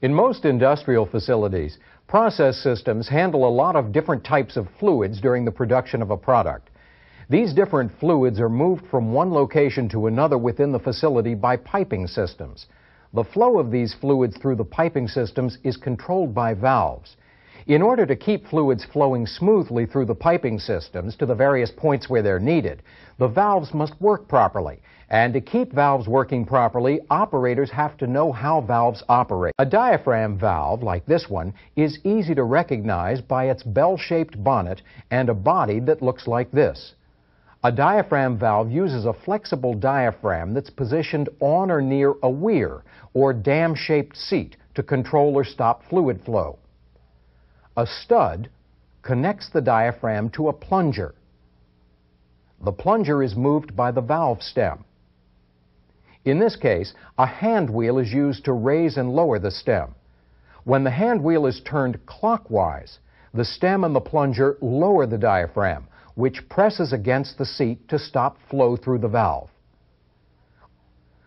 In most industrial facilities, process systems handle a lot of different types of fluids during the production of a product. These different fluids are moved from one location to another within the facility by piping systems. The flow of these fluids through the piping systems is controlled by valves. In order to keep fluids flowing smoothly through the piping systems to the various points where they're needed, the valves must work properly. And to keep valves working properly, operators have to know how valves operate. A diaphragm valve, like this one, is easy to recognize by its bell-shaped bonnet and a body that looks like this. A diaphragm valve uses a flexible diaphragm that's positioned on or near a weir, or dam-shaped seat, to control or stop fluid flow. A stud connects the diaphragm to a plunger. The plunger is moved by the valve stem. In this case, a hand wheel is used to raise and lower the stem. When the hand wheel is turned clockwise, the stem and the plunger lower the diaphragm, which presses against the seat to stop flow through the valve.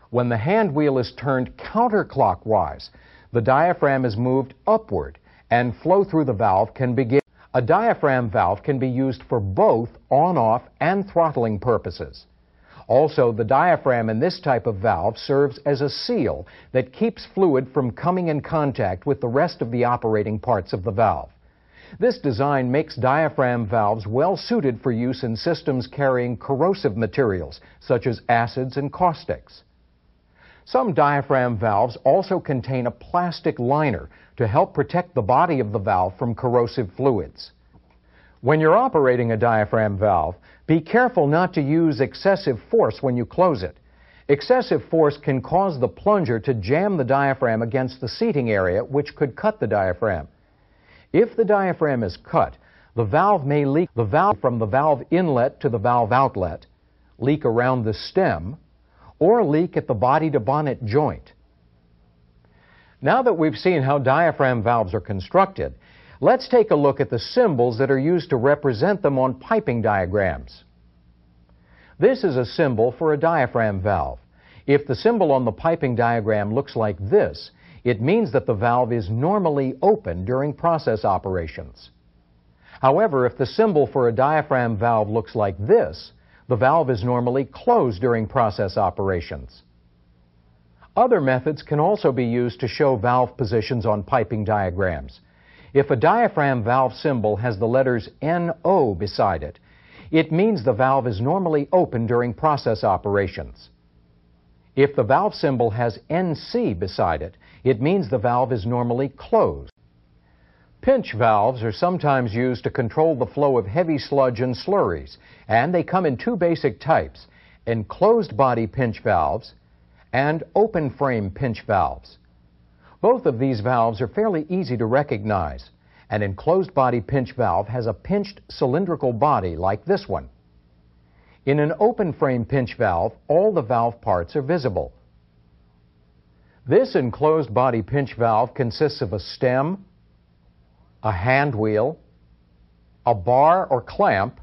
When the hand wheel is turned counterclockwise, the diaphragm is moved upward, and flow through the valve can begin. A diaphragm valve can be used for both on-off and throttling purposes. Also, the diaphragm in this type of valve serves as a seal that keeps fluid from coming in contact with the rest of the operating parts of the valve. This design makes diaphragm valves well suited for use in systems carrying corrosive materials, such as acids and caustics. Some diaphragm valves also contain a plastic liner to help protect the body of the valve from corrosive fluids. When you're operating a diaphragm valve, be careful not to use excessive force when you close it. Excessive force can cause the plunger to jam the diaphragm against the seating area, which could cut the diaphragm. If the diaphragm is cut, the valve may leak from the valve inlet to the valve outlet, leak around the stem, or leak at the body-to-bonnet joint. Now that we've seen how diaphragm valves are constructed, let's take a look at the symbols that are used to represent them on piping diagrams. This is a symbol for a diaphragm valve. If the symbol on the piping diagram looks like this, it means that the valve is normally open during process operations. However, if the symbol for a diaphragm valve looks like this, the valve is normally closed during process operations. Other methods can also be used to show valve positions on piping diagrams. If a diaphragm valve symbol has the letters NO beside it, it means the valve is normally open during process operations. If the valve symbol has NC beside it, it means the valve is normally closed. Pinch valves are sometimes used to control the flow of heavy sludge and slurries, and they come in two basic types: enclosed body pinch valves and open frame pinch valves. Both of these valves are fairly easy to recognize. An enclosed body pinch valve has a pinched cylindrical body like this one. In an open frame pinch valve, all the valve parts are visible. This enclosed body pinch valve consists of a stem, a hand wheel, a bar or clamp,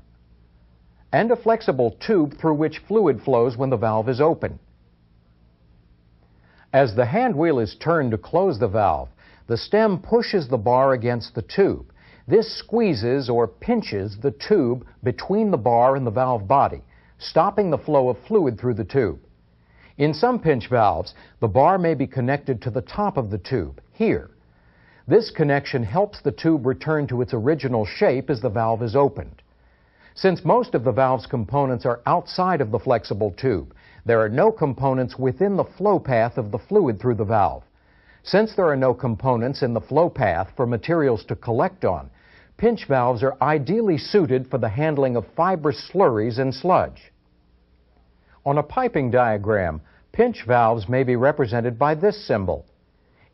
and a flexible tube through which fluid flows when the valve is open. As the hand wheel is turned to close the valve, the stem pushes the bar against the tube. This squeezes or pinches the tube between the bar and the valve body, stopping the flow of fluid through the tube. In some pinch valves, the bar may be connected to the top of the tube, here. This connection helps the tube return to its original shape as the valve is opened. Since most of the valve's components are outside of the flexible tube, there are no components within the flow path of the fluid through the valve. Since there are no components in the flow path for materials to collect on, pinch valves are ideally suited for the handling of fibrous slurries and sludge. On a piping diagram, pinch valves may be represented by this symbol.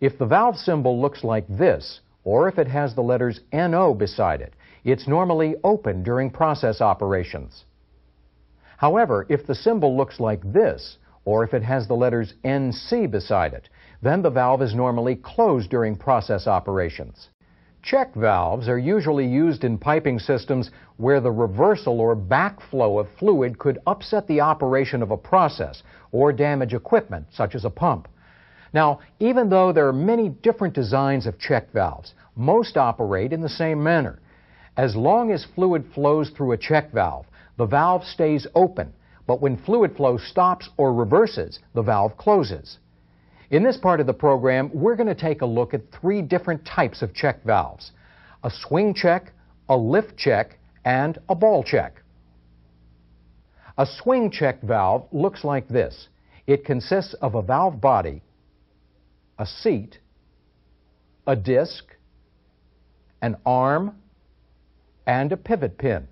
If the valve symbol looks like this, or if it has the letters NO beside it, it's normally open during process operations. However, if the symbol looks like this, or if it has the letters NC beside it, then the valve is normally closed during process operations. Check valves are usually used in piping systems where the reversal or backflow of fluid could upset the operation of a process or damage equipment, such as a pump. Now, even though there are many different designs of check valves, most operate in the same manner. As long as fluid flows through a check valve, the valve stays open, but when fluid flow stops or reverses, the valve closes. In this part of the program, we're going to take a look at three different types of check valves: a swing check, a lift check, and a ball check. A swing check valve looks like this. It consists of a valve body, a seat, a disc, an arm, and a pivot pin.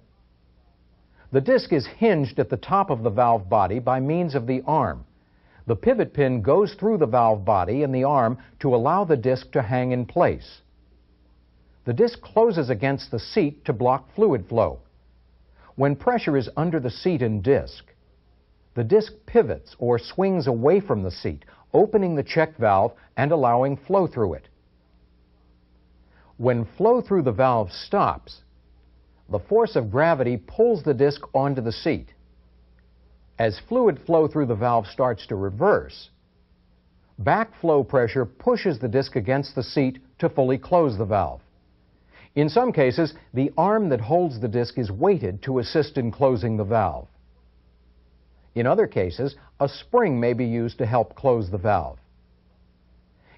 The disc is hinged at the top of the valve body by means of the arm. The pivot pin goes through the valve body and the arm to allow the disc to hang in place. The disc closes against the seat to block fluid flow. When pressure is under the seat and disc, the disc pivots or swings away from the seat, opening the check valve and allowing flow through it. When flow through the valve stops, the force of gravity pulls the disc onto the seat. As fluid flow through the valve starts to reverse, backflow pressure pushes the disc against the seat to fully close the valve. In some cases, the arm that holds the disc is weighted to assist in closing the valve. In other cases, a spring may be used to help close the valve.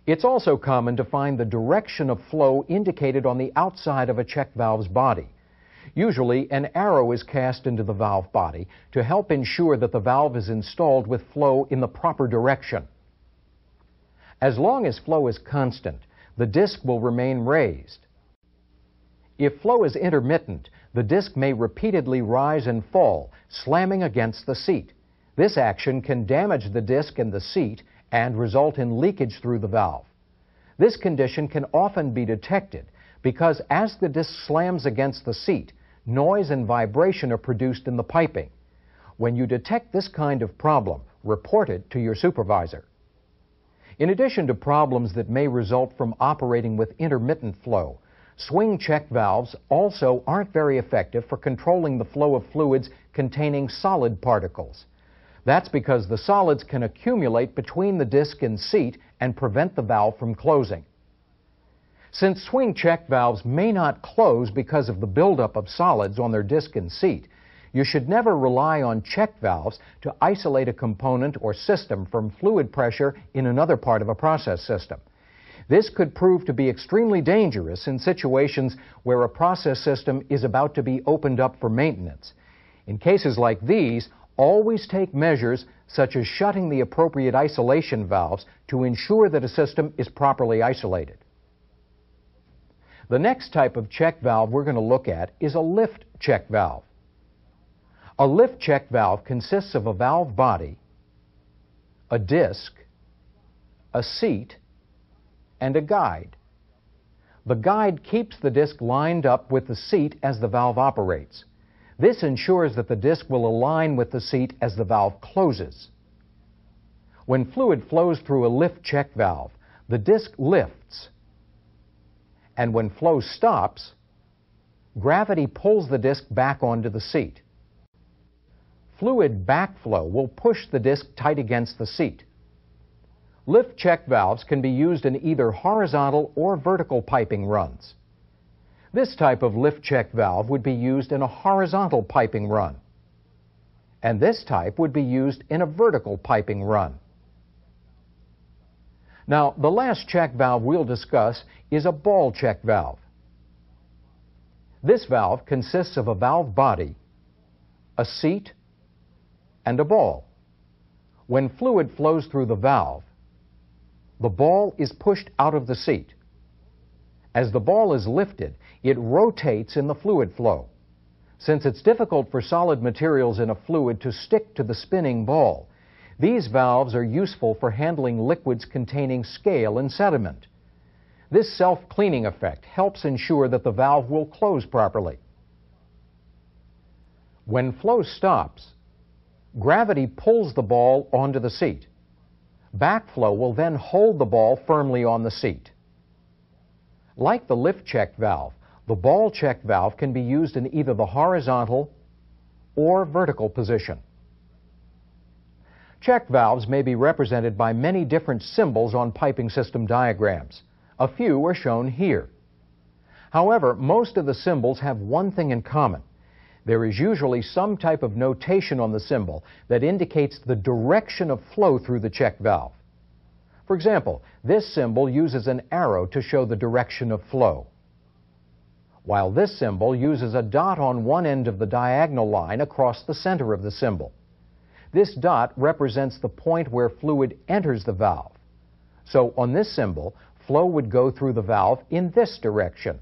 It's also common to find the direction of flow indicated on the outside of a check valve's body. Usually, an arrow is cast into the valve body to help ensure that the valve is installed with flow in the proper direction. As long as flow is constant, the disc will remain raised. If flow is intermittent, the disc may repeatedly rise and fall, slamming against the seat. This action can damage the disc and the seat and result in leakage through the valve. This condition can often be detected because as the disc slams against the seat, noise and vibration are produced in the piping. When you detect this kind of problem, report it to your supervisor. In addition to problems that may result from operating with intermittent flow, swing check valves also aren't very effective for controlling the flow of fluids containing solid particles. That's because the solids can accumulate between the disc and seat and prevent the valve from closing. Since swing check valves may not close because of the buildup of solids on their disc and seat, you should never rely on check valves to isolate a component or system from fluid pressure in another part of a process system. This could prove to be extremely dangerous in situations where a process system is about to be opened up for maintenance. In cases like these, always take measures such as shutting the appropriate isolation valves to ensure that a system is properly isolated. The next type of check valve we're going to look at is a lift check valve. A lift check valve consists of a valve body, a disc, a seat, and a guide. The guide keeps the disc lined up with the seat as the valve operates. This ensures that the disc will align with the seat as the valve closes. When fluid flows through a lift check valve, the disc lifts, and when flow stops, gravity pulls the disc back onto the seat. Fluid backflow will push the disc tight against the seat. Lift check valves can be used in either horizontal or vertical piping runs. This type of lift check valve would be used in a horizontal piping run, and this type would be used in a vertical piping run. Now, the last check valve we'll discuss is a ball check valve. This valve consists of a valve body, a seat, and a ball. When fluid flows through the valve, the ball is pushed out of the seat. As the ball is lifted, it rotates in the fluid flow. Since it's difficult for solid materials in a fluid to stick to the spinning ball, these valves are useful for handling liquids containing scale and sediment. This self-cleaning effect helps ensure that the valve will close properly. When flow stops, gravity pulls the ball onto the seat. Backflow will then hold the ball firmly on the seat. Like the lift check valve, the ball check valve can be used in either the horizontal or vertical position. Check valves may be represented by many different symbols on piping system diagrams. A few are shown here. However, most of the symbols have one thing in common. There is usually some type of notation on the symbol that indicates the direction of flow through the check valve. For example, this symbol uses an arrow to show the direction of flow, while this symbol uses a dot on one end of the diagonal line across the center of the symbol. This dot represents the point where fluid enters the valve. So on this symbol, flow would go through the valve in this direction.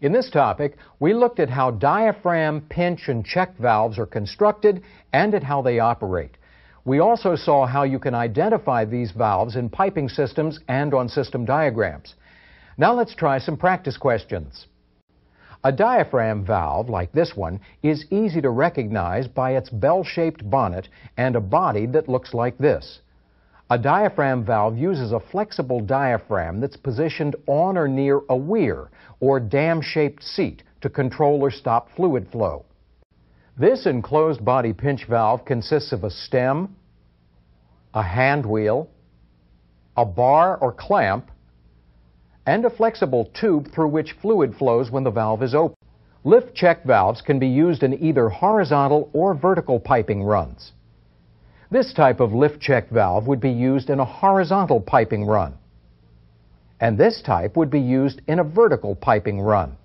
In this topic, we looked at how diaphragm, pinch, and check valves are constructed and at how they operate. We also saw how you can identify these valves in piping systems and on system diagrams. Now let's try some practice questions. A diaphragm valve, like this one, is easy to recognize by its bell-shaped bonnet and a body that looks like this. A diaphragm valve uses a flexible diaphragm that's positioned on or near a weir or dam-shaped seat to control or stop fluid flow. This enclosed body pinch valve consists of a stem, a hand wheel, a bar or clamp, and a flexible tube through which fluid flows when the valve is open. Lift check valves can be used in either horizontal or vertical piping runs. This type of lift check valve would be used in a horizontal piping run, and this type would be used in a vertical piping run.